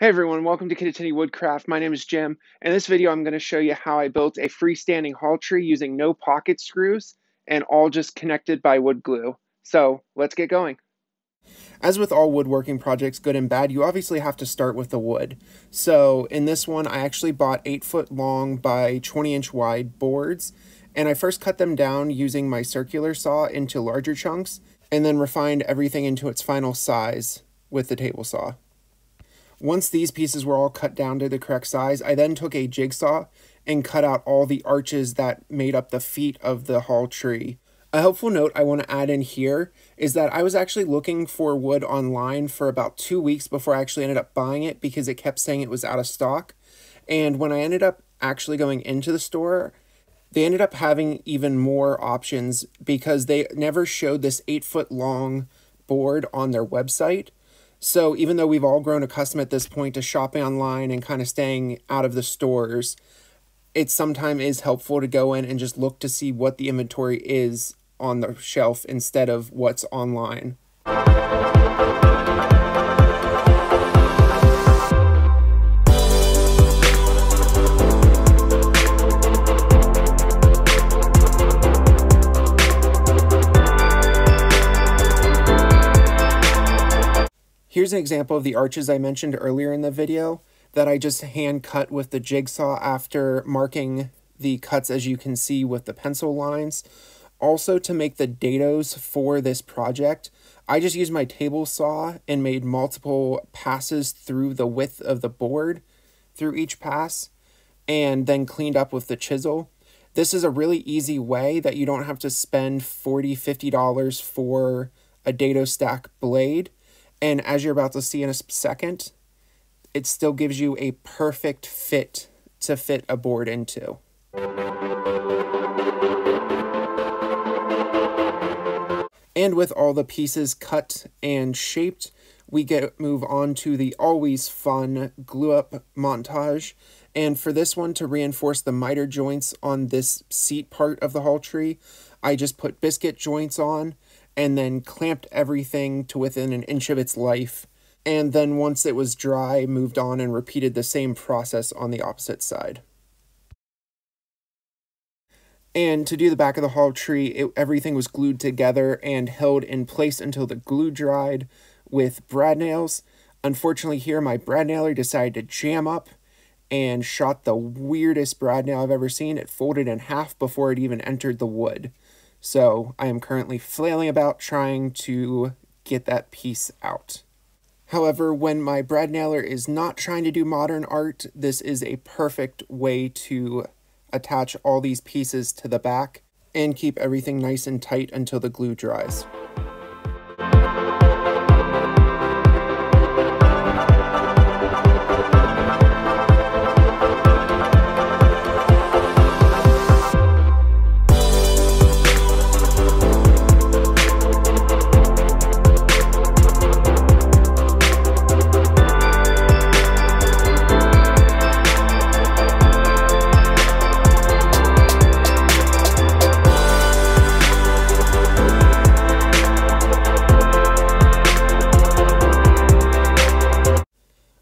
Hey everyone, welcome to Kittatinny Woodcraft. My name is Jim, and in this video I'm going to show you how I built a freestanding haul tree using no pocket screws and all just connected by wood glue. So let's get going. As with all woodworking projects, good and bad, you obviously have to start with the wood. So in this one I actually bought 8 foot long by 20 inch wide boards, and I first cut them down using my circular saw into larger chunks and then refined everything into its final size with the table saw. Once these pieces were all cut down to the correct size, I then took a jigsaw and cut out all the arches that made up the feet of the haul tree. A helpful note I want to add in here is that I was actually looking for wood online for about 2 weeks before I actually ended up buying it because it kept saying it was out of stock. And when I ended up actually going into the store, they ended up having even more options because they never showed this 8 foot long board on their website. So even though we've all grown accustomed at this point to shopping online and kind of staying out of the stores, it sometimes is helpful to go in and just look to see what the inventory is on the shelf instead of what's online. Here's an example of the arches I mentioned earlier in the video that I just hand cut with the jigsaw after marking the cuts, as you can see, with the pencil lines. Also, to make the dados for this project, I just used my table saw and made multiple passes through the width of the board through each pass, and then cleaned up with the chisel. This is a really easy way that you don't have to spend $40, $50 for a dado stack blade. And as you're about to see in a second, it still gives you a perfect fit to fit a board into. And with all the pieces cut and shaped, we move on to the always fun glue up montage. And for this one, to reinforce the miter joints on this seat part of the haul tree, I just put biscuit joints on and then clamped everything to within an inch of its life. And then once it was dry, moved on and repeated the same process on the opposite side. And to do the back of the haul tree, everything was glued together and held in place until the glue dried with brad nails. Unfortunately here, my brad nailer decided to jam up and shot the weirdest brad nail I've ever seen. It folded in half before it even entered the wood. So I am currently flailing about trying to get that piece out. However, when my brad nailer is not trying to do modern art, this is a perfect way to attach all these pieces to the back and keep everything nice and tight until the glue dries.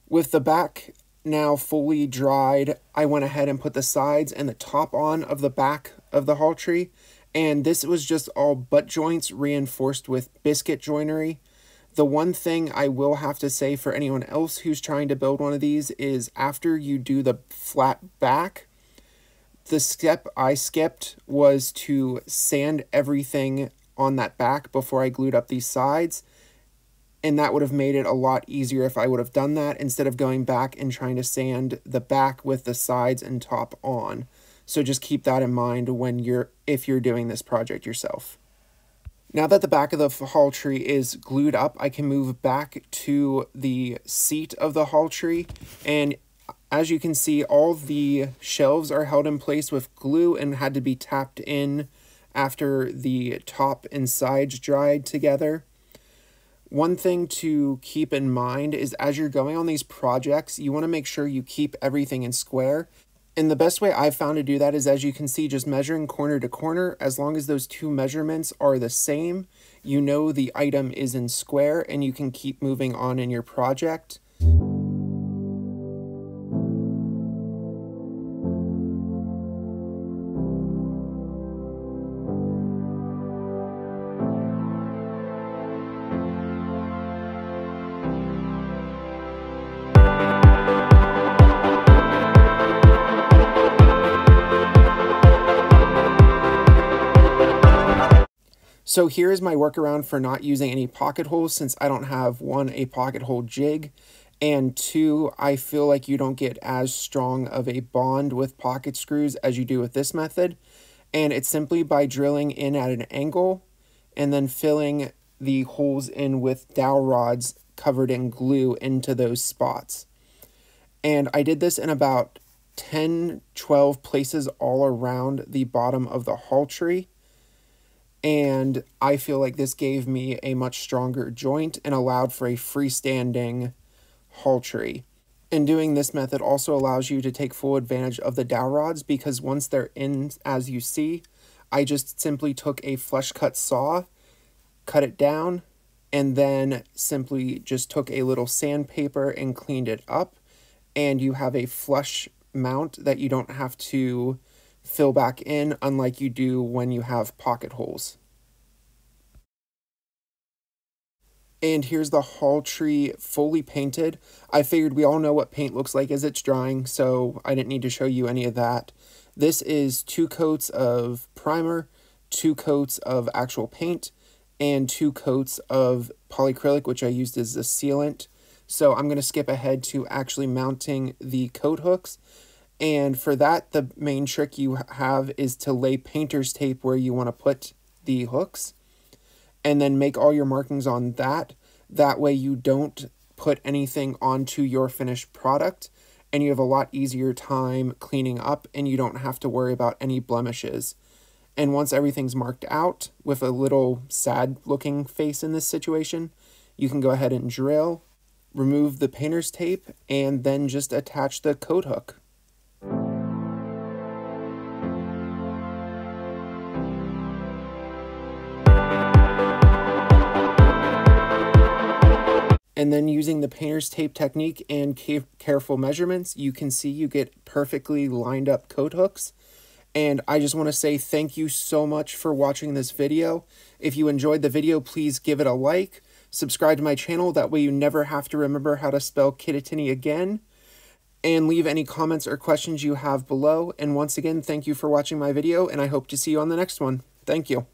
With the back now fully dried, I went ahead and put the sides and the top on of the back of the haul tree. And this was just all butt joints reinforced with biscuit joinery. The one thing I will have to say for anyone else who's trying to build one of these is after you do the flat back, the step I skipped was to sand everything on that back before I glued up these sides. And that would have made it a lot easier if I would have done that instead of going back and trying to sand the back with the sides and top on. So just keep that in mind when if you're doing this project yourself. Now that the back of the haul tree is glued up, I can move back to the seat of the haul tree. And as you can see, all the shelves are held in place with glue and had to be tapped in after the top and sides dried together. One thing to keep in mind is as you're going on these projects, you want to make sure you keep everything in square. And the best way I've found to do that is, as you can see, just measuring corner to corner. As long as those two measurements are the same, you know the item is in square and you can keep moving on in your project. So here's my workaround for not using any pocket holes, since I don't have, one, a pocket hole jig, and two, I feel like you don't get as strong of a bond with pocket screws as you do with this method. And it's simply by drilling in at an angle and then filling the holes in with dowel rods covered in glue into those spots. And I did this in about 10-12 places all around the bottom of the haul tree. And I feel like this gave me a much stronger joint and allowed for a freestanding haul tree. And doing this method also allows you to take full advantage of the dowel rods, because once they're in, as you see, I just simply took a flush cut saw, cut it down, and then simply just took a little sandpaper and cleaned it up. And you have a flush mount that you don't have to fill back in, unlike you do when you have pocket holes. And here's the haul tree fully painted. I figured we all know what paint looks like as it's drying, so I didn't need to show you any of that. This is 2 coats of primer, 2 coats of actual paint, and 2 coats of polyacrylic, which I used as a sealant. So I'm going to skip ahead to actually mounting the coat hooks. And for that, the main trick you have is to lay painter's tape where you want to put the hooks, and then make all your markings on that. That way you don't put anything onto your finished product, and you have a lot easier time cleaning up, and you don't have to worry about any blemishes. And once everything's marked out, with a little sad looking face in this situation, you can go ahead and drill, remove the painter's tape, and then just attach the coat hook. And then using the painter's tape technique and careful measurements, you can see you get perfectly lined up coat hooks. And I just want to say thank you so much for watching this video. If you enjoyed the video, please give it a like. Subscribe to my channel, that way you never have to remember how to spell Kittatinny again. And leave any comments or questions you have below. And once again, thank you for watching my video, and I hope to see you on the next one. Thank you.